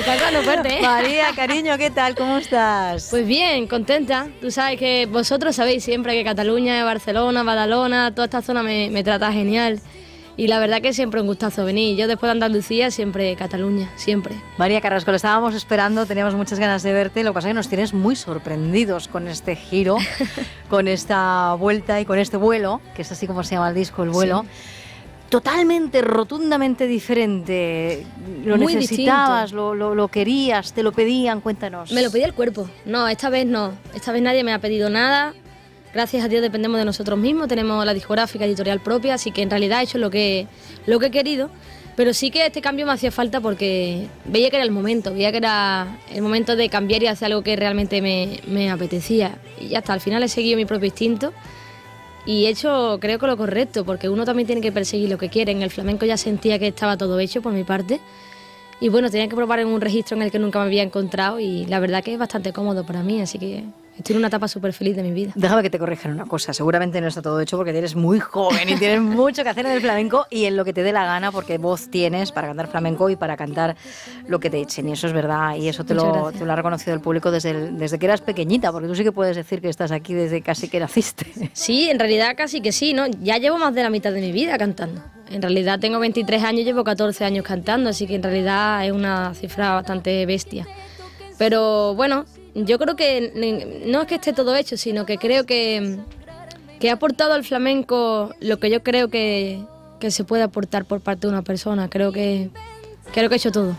Está hablando fuerte, ¿eh? María, cariño, ¿qué tal? ¿Cómo estás? Pues bien, contenta. Tú sabes que vosotros sabéis siempre que Cataluña, Barcelona, Badalona, toda esta zona me trata genial. Y la verdad que siempre un gustazo venir. Yo después de Andalucía, siempre Cataluña, siempre. María Carrasco, lo estábamos esperando, teníamos muchas ganas de verte. Lo que pasa es que nos tienes muy sorprendidos con este giro, con esta vuelta y con este vuelo, que es así como se llama el disco, El Vuelo. Sí. Totalmente, rotundamente diferente. Lo muy necesitabas, lo querías, te lo pedían, cuéntanos. Me lo pedía el cuerpo. No, esta vez no. Esta vez nadie me ha pedido nada. Gracias a Dios dependemos de nosotros mismos, tenemos la discográfica editorial propia, así que en realidad he hecho lo que he querido. Pero sí que este cambio me hacía falta porque veía que era el momento, veía que era el momento de cambiar y hacer algo que realmente me apetecía. Y hasta al final he seguido mi propio instinto y he hecho, creo que lo correcto, porque uno también tiene que perseguir lo que quiere. En el flamenco ya sentía que estaba todo hecho por mi parte. Y bueno, tenía que probar en un registro en el que nunca me había encontrado y la verdad que es bastante cómodo para mí, así que estoy en una etapa súper feliz de mi vida. Déjame que te corrijan una cosa, seguramente no está todo hecho porque eres muy joven y tienes mucho que hacer en el flamenco y en lo que te dé la gana, porque voz tienes para cantar flamenco y para cantar lo que te echen, y eso es verdad, y eso te lo ha reconocido el público desde que eras pequeñita, porque tú sí que puedes decir que estás aquí desde casi que naciste. Sí, en realidad casi que sí, ¿no? Ya llevo más de la mitad de mi vida cantando. En realidad tengo 23 años y llevo 14 años cantando, así que en realidad es una cifra bastante bestia. Pero bueno, yo creo que no es que esté todo hecho, sino que creo que he aportado al flamenco lo que yo creo que se puede aportar por parte de una persona. Creo que he hecho todo.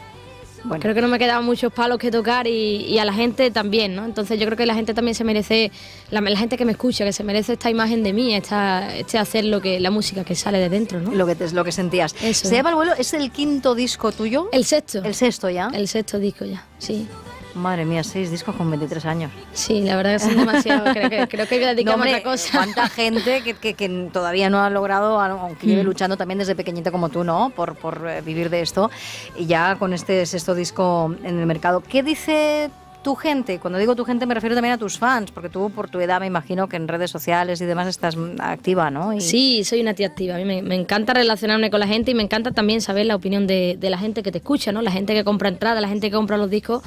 Bueno. Creo que no me quedaban muchos palos que tocar y a la gente también, ¿no? Entonces yo creo que la gente también se merece, la gente que me escucha, que se merece esta imagen de mí, este hacer la música que sale de dentro, ¿no? Lo que sentías. Eso. Se llama El Vuelo, ¿es el quinto disco tuyo? El sexto. ¿El sexto ya? El sexto disco ya, sí. Madre mía, 6 discos con 23 años. Sí, la verdad que son demasiados. Creo que voy a dedicarme a otra cosa. Cuánta gente que todavía no ha logrado, aunque lleve luchando también desde pequeñita como tú, ¿no? Por vivir de esto. Y ya con este sexto disco en el mercado. ¿Qué dice tu gente? Cuando digo tu gente me refiero también a tus fans, porque tú por tu edad me imagino que en redes sociales y demás estás activa, ¿no? Sí, soy una tía activa. A mí me encanta relacionarme con la gente y me encanta también saber la opinión de la gente que te escucha, ¿no? La gente que compra entradas, la gente que compra los discos.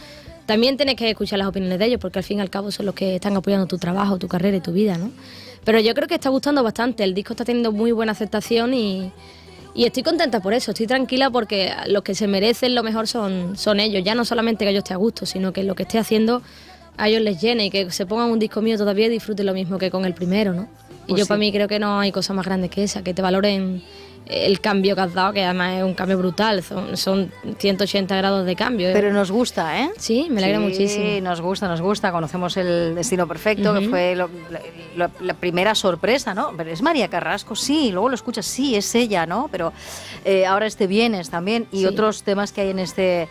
También tienes que escuchar las opiniones de ellos, porque al fin y al cabo son los que están apoyando tu trabajo, tu carrera y tu vida, ¿no? Pero yo creo que está gustando bastante, el disco está teniendo muy buena aceptación y estoy contenta por eso, estoy tranquila porque los que se merecen lo mejor son ellos, ya no solamente que yo esté a gusto, sino que lo que esté haciendo a ellos les llene y que se pongan un disco mío todavía y disfruten lo mismo que con el primero, ¿no? Y pues yo para mí creo que no hay cosa más grande que esa, que te valoren el cambio que has dado, que además es un cambio brutal, son 180 grados de cambio. Pero nos gusta, ¿eh? Sí, me alegra muchísimo. Sí, nos gusta, conocemos el Destino Perfecto, que fue la primera sorpresa, ¿no? Pero es María Carrasco, sí, luego lo escuchas, sí, es ella, ¿no? Pero ahora este Vienes también y otros temas que hay en este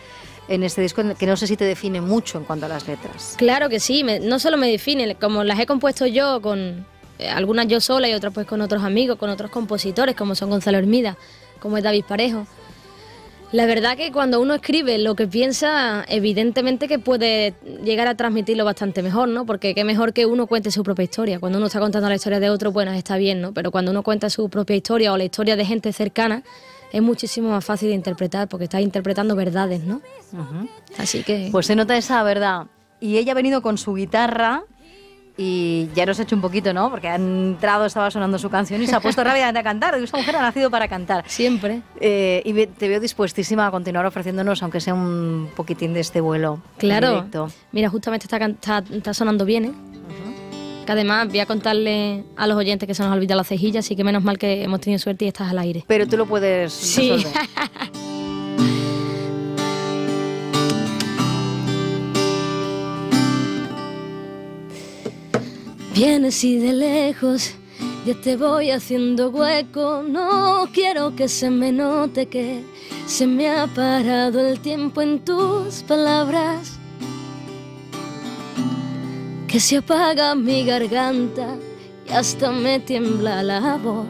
disco, que no sé si te define mucho en cuanto a las letras. Claro que sí, no solo me define, como las he compuesto yo con... algunas yo sola y otras pues con otros amigos, con otros compositores como son Gonzalo Hermida, como es David Parejo. La verdad que cuando uno escribe lo que piensa, evidentemente que puede llegar a transmitirlo bastante mejor, ¿no? Porque qué mejor que uno cuente su propia historia. Cuando uno está contando la historia de otro, bueno, está bien, ¿no? Pero cuando uno cuenta su propia historia o la historia de gente cercana, es muchísimo más fácil de interpretar porque estás interpretando verdades, ¿no? Así que... Pues se nota esa verdad. Y ella ha venido con su guitarra... Y ya nos ha hecho un poquito, ¿no? Porque ha entrado, estaba sonando su canción y se ha puesto rápidamente a cantar. Esa mujer ha nacido para cantar. Siempre. Y te veo dispuestísima a continuar ofreciéndonos, aunque sea un poquitín de este vuelo. Claro. Mira, justamente está sonando bien, ¿eh? Que además voy a contarle a los oyentes que se nos olvida la cejilla, así que menos mal que hemos tenido suerte y estás al aire. Pero tú lo puedes resolver. Sí. Vienes y de lejos ya te voy haciendo hueco. No quiero que se me note que se me ha parado el tiempo en tus palabras, que se apaga mi garganta y hasta me tiembla la voz.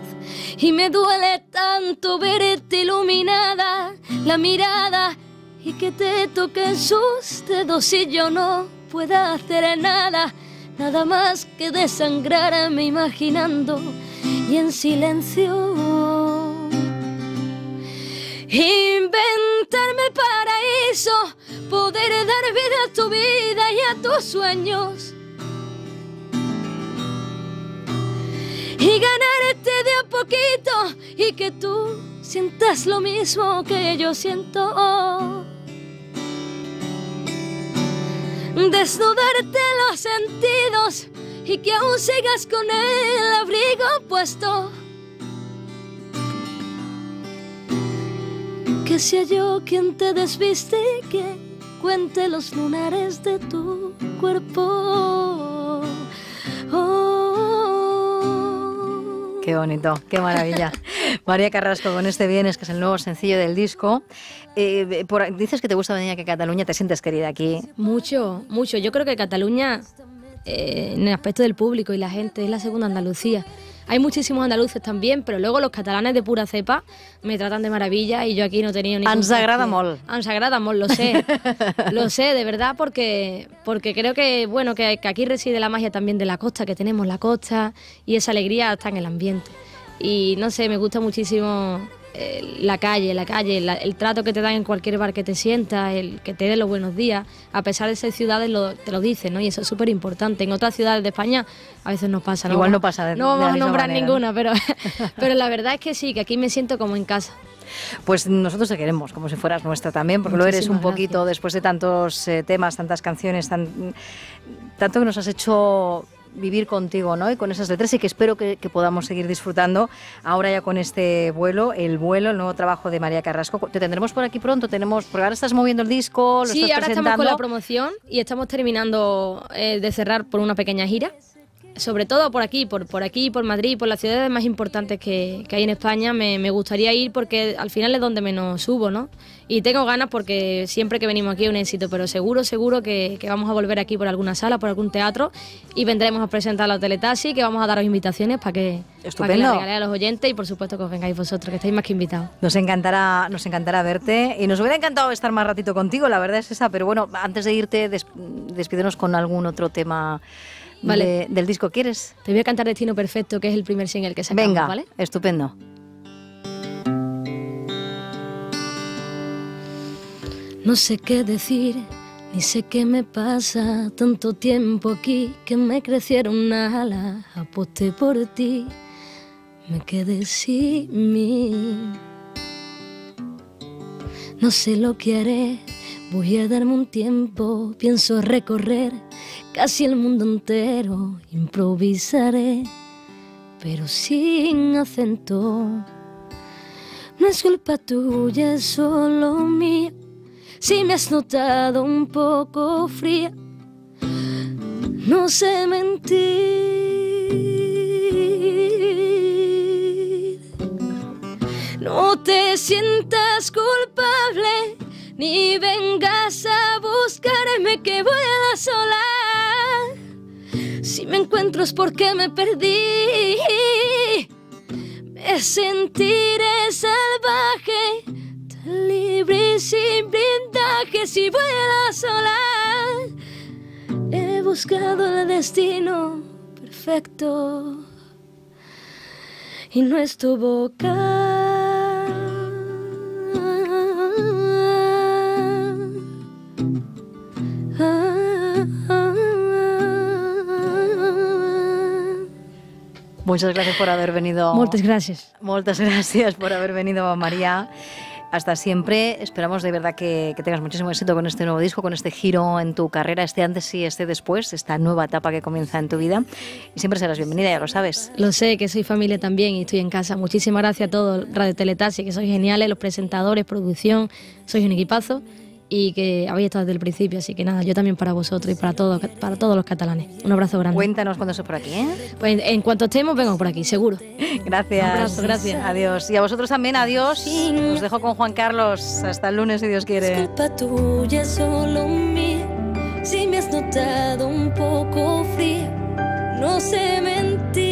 Y me duele tanto verte iluminada la mirada y que te toquen sus dedos y yo no pueda hacer nada. Nada más que desangrarme imaginando y en silencio inventarme el paraíso. a tus sueños y ganarte de a poquito y que tú sientas lo mismo que yo siento. Desnudarte los sentidos y que aún sigas con el abrigo puesto. Que sea yo quien te desviste y que cuente los lunares de tu cuerpo. Oh. Qué bonito, qué maravilla. María Carrasco con este Vienes, que es el nuevo sencillo del disco. Dices que te gusta venir aquí a Cataluña, ¿te sientes querida aquí? Mucho, mucho. Yo creo que Cataluña, en el aspecto del público y la gente, es la segunda Andalucía. Hay muchísimos andaluces también, pero luego los catalanes de pura cepa me tratan de maravilla y yo aquí no he tenido ningún... Ens agrada molt. Ens agrada molt, lo sé. Lo sé, de verdad, porque creo que, bueno, que aquí reside la magia también de la costa, que tenemos la costa y esa alegría está en el ambiente. Y no sé, me gusta muchísimo la calle, el trato que te dan en cualquier bar que te sientas, el que te den los buenos días, a pesar de ser ciudades te lo dicen, ¿no? Y eso es súper importante. En otras ciudades de España a veces no pasa. Igual no pasa de nada. No vamos a nombrar ninguna, ¿no? pero la verdad es que sí, que aquí me siento como en casa. Pues nosotros te queremos como si fueras nuestra también, porque muchísimas lo eres un poquito, gracias. Después de tantos temas, tantas canciones, tanto que nos has hecho vivir contigo, ¿no? Y con esas letras, y que espero que podamos seguir disfrutando ahora ya con este vuelo, el nuevo trabajo de María Carrasco. Te tendremos por aquí pronto, porque ahora estás moviendo el disco, sí, estás presentando. Estamos con la promoción y estamos terminando de cerrar por una pequeña gira, sobre todo por aquí, por Madrid, por las ciudades más importantes que hay en España. Me gustaría ir porque al final es donde menos subo, ¿no? Y tengo ganas porque siempre que venimos aquí es un éxito, pero seguro que vamos a volver aquí por alguna sala, por algún teatro, y vendremos a presentar la Teletaxi, que vamos a daros invitaciones para que la regaléis a los oyentes, y por supuesto que os vengáis vosotros, que estáis más que invitados. Nos encantará verte, y nos hubiera encantado estar más ratito contigo, la verdad es esa, pero bueno, antes de irte, despídenos con algún otro tema. Vale. Del disco, ¿quieres? Te voy a cantar Destino Perfecto, que es el primer single que sacamos. Venga, ¿vale? Estupendo. No sé qué decir, ni sé qué me pasa. Tanto tiempo aquí que me crecieron alas. Aposté por ti, me quedé sin mí. No sé lo que haré, voy a darme un tiempo. Pienso recorrer casi el mundo entero, improvisaré, pero sin acento. No es culpa tuya, es solo mía, si me has notado un poco fría. No sé mentir. No te sientas culpable, ni vengas a buscarme, que vuela sola. Si me encuentro es porque me perdí. Me sentiré salvaje, tan libre y sin blindaje. Si vuela sola, he buscado el destino perfecto y no estuvo acá. Muchas gracias por haber venido. Muchas gracias. Muchas gracias por haber venido, María. Hasta siempre. Esperamos de verdad que tengas muchísimo éxito con este nuevo disco, con este giro en tu carrera, este antes y este después, esta nueva etapa que comienza en tu vida. Y siempre serás bienvenida, ya lo sabes. Lo sé, que soy familia también y estoy en casa. Muchísimas gracias a todos, Radio TeleTaxi, que sois geniales, los presentadores, producción, sois un equipazo. Y que habéis estado desde el principio, así que nada, yo también para vosotros y para todos los catalanes. Un abrazo grande. Cuéntanos cuándo estés por aquí, ¿eh? Pues en cuanto estemos, vengo por aquí, seguro. Gracias. Un abrazo, gracias. Adiós. Y a vosotros también, adiós. Os dejo con Juan Carlos. Hasta el lunes, si Dios quiere. Es culpa tuya, solo mía. Si me has notado un poco fría, no sé mentir.